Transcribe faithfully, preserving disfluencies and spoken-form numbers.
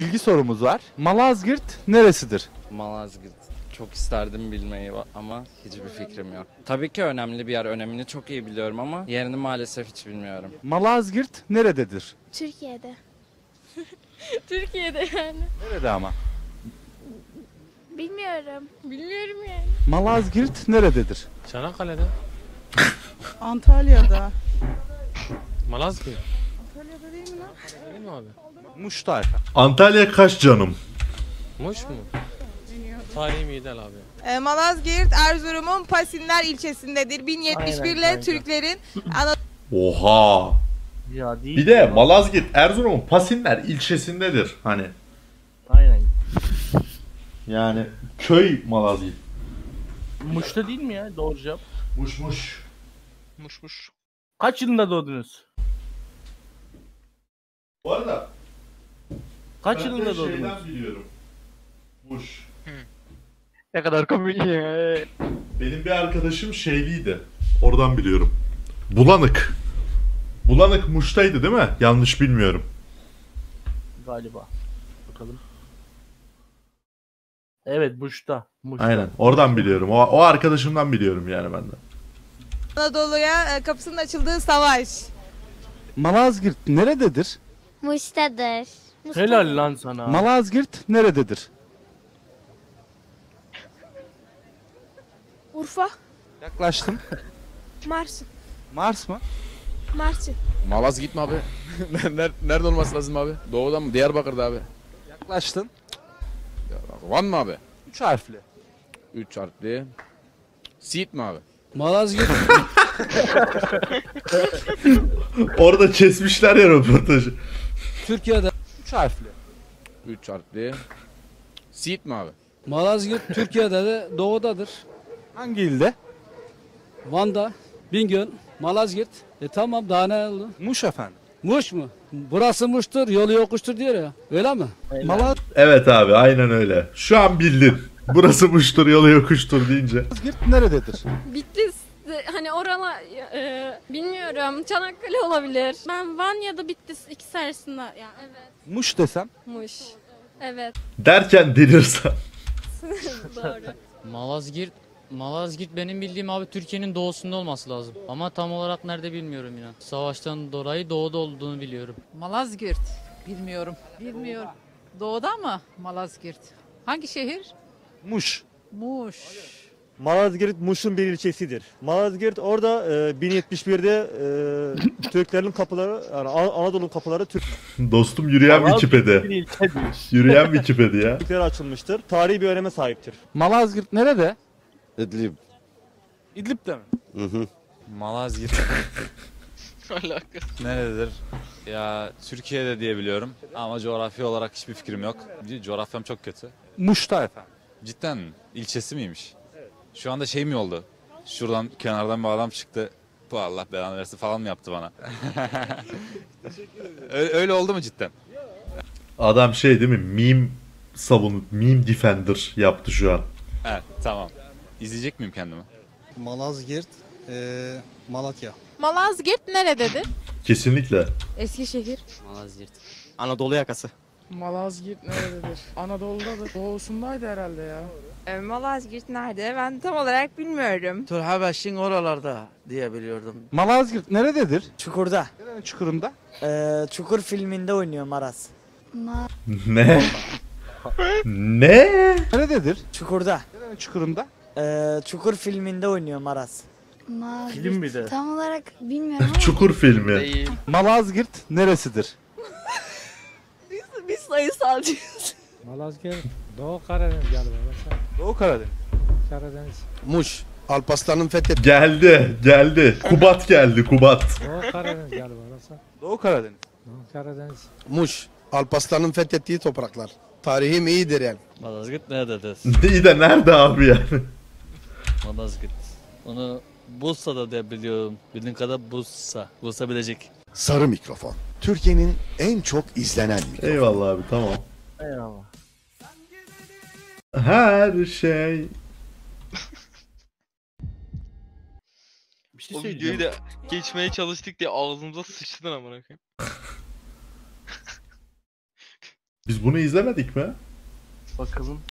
Bilgi sorumuz var. Malazgirt neresidir? Malazgirt. Çok isterdim bilmeyi ama hiçbir fikrim yok. Tabii ki önemli bir yer. Önemini çok iyi biliyorum ama yerini maalesef hiç bilmiyorum. Malazgirt nerededir? Türkiye'de. Türkiye'de yani. Nerede ama? Bilmiyorum. Bilmiyorum yani. Malazgirt nerededir? Çanakkale'de. Antalya'da. Malazgirt. Antalya'da değil mi lan? Değil mi abi? Muş'ta. Antalya kaç canım? Muş mu? Tarihi miydi abi? E, Malazgirt, Erzurum'un Pasinler ilçesindedir. bin yetmiş bir ile Türklerin... Oha! Ya, değil bir de ya. Malazgirt, Erzurum'un Pasinler ilçesindedir. Hani. Aynen. Yani köy Malazgirt. Muş'ta değil mi ya? Doğru cevap. Muş muş. Muş muş. Kaç yılında doğdunuz? Bu arada... Kaç yılında doğdunuz? Şeyden biliyorum. Muş. Hı. Ne kadar komik ya. Benim bir arkadaşım şeyliydi. Oradan biliyorum. Bulanık. Bulanık Muş'taydı değil mi? Yanlış bilmiyorum. Galiba. Bakalım. Evet Muş'ta. Muş'ta. Aynen. Oradan biliyorum. O, o arkadaşımdan biliyorum yani ben de. Anadolu'ya kapısının açıldığı savaş. Malazgirt nerededir? Muş'tadır. Muş'tadır. Helal lan sana. Malazgirt nerededir? Urfa. Yaklaştım. Mars. Mars mı? Mars. Malazgirt mi abi? Nerede olması lazım abi? Doğudan mı? Diyarbakır'da abi. Yaklaştın. Diyarbakır. Van mı abi? Üç harfli. Üç harfli. Siirt mi abi? Malazgirt. Orada kesmişler ya röportajı. Türkiye'de. Üç harfli. Üç harfli. Siirt mi abi? Malazgirt Türkiye'de de doğudadır. Hangi ilde? Van'da, Bingöl, Malazgirt. E tamam daha ne oldu? Muş efendim. Muş mu? Burası Muş'tur, yolu yokuştur diyor ya. Öyle mi? Malaz... Evet abi aynen öyle. Şu an bildin. Burası Muş'tur, yolu yokuştur deyince. Malazgirt nerededir? Bitlis. Hani orala e, bilmiyorum. Çanakkale olabilir. Ben Van ya da Bitlis ikisi arasında. Yani, evet. Muş desem? Muş. Evet. Derken delirsen. Doğru. Malazgirt. Malazgirt benim bildiğim abi Türkiye'nin doğusunda olması lazım. Ama tam olarak nerede bilmiyorum yine. Savaştan dolayı doğuda olduğunu biliyorum. Malazgirt bilmiyorum. Bilmiyorum. Doğuda mı Malazgirt? Hangi şehir? Muş. Muş. Malazgirt Muş'un bir ilçesidir. Malazgirt orada e, bin yetmiş bir'de e, Türklerin kapıları, yani Anadolu'nun kapıları Türk. Dostum yürüyen Wikipedia. Yürüyen Wikipedia. Türkler açılmıştır. Tarihi bir öneme sahiptir. Malazgirt nerede? İdlib. İdlib'de mi? Hı hı. Malazgirt. Alakası. Nerededir? Ya Türkiye'de diye biliyorum ama coğrafi olarak hiçbir fikrim yok. Coğrafyam çok kötü. Muş'ta efendim. Cidden mi? İlçesi miymiş? Evet. Şu anda şey mi oldu? Şuradan kenardan bir adam çıktı. Bu Allah belanı versin falan mı yaptı bana? öyle, öyle oldu mu cidden? Adam şey değil mi? Meme savunu, meme defender yaptı şu an. Evet tamam. İzleyecek miyim kendimi? Malazgirt, e, Malatya. Malazgirt nerededir? Kesinlikle. Eskişehir. Malazgirt. Anadolu yakası. Malazgirt nerededir? Anadolu'dadır. Doğusundaydı herhalde ya. E, Malazgirt nerede? Ben tam olarak bilmiyorum. Turhabeş'in oralarda diye biliyordum. Malazgirt nerededir? Çukur'da. Nerede Çukur'unda? E, Çukur filminde oynuyor Maraz. Ma ne? Ne? Nerededir? Çukur'da. Nerede Çukur'unda? Ee, Çukur filminde oynuyor Maraz. Malazgirt, film bir de. Tam olarak bilmiyorum. Çukur filmi. Değil. Malazgirt neresidir? biz, biz sayısalcıyız. Malazgirt Doğu Karadeniz galiba. Doğu Karadeniz. Karadeniz. Muş. Alparslan'ın fethetti. Geldi, geldi. Kubat geldi, Kubat. Doğu Karadeniz galiba. Doğu Karadeniz. Doğu Karadeniz. Muş. Alparslan'ın fethettiği topraklar. Tarihim iyidir yani. Malazgirt nerededir? İyi de nerede abi yani? Malazgirt. Onu Bursa'da diye biliyorum. Bildiğin kadar Bursa. Bursa bilecek. Sarı Mikrofon. Türkiye'nin en çok izlenen mikrofonu. Eyvallah abi tamam. Eyvallah. Her şey. Bir şey o videoyu da geçmeye çalıştık diye ağzımıza sıçtın amına koyayım. Biz bunu izlemedik mi? Bakalım.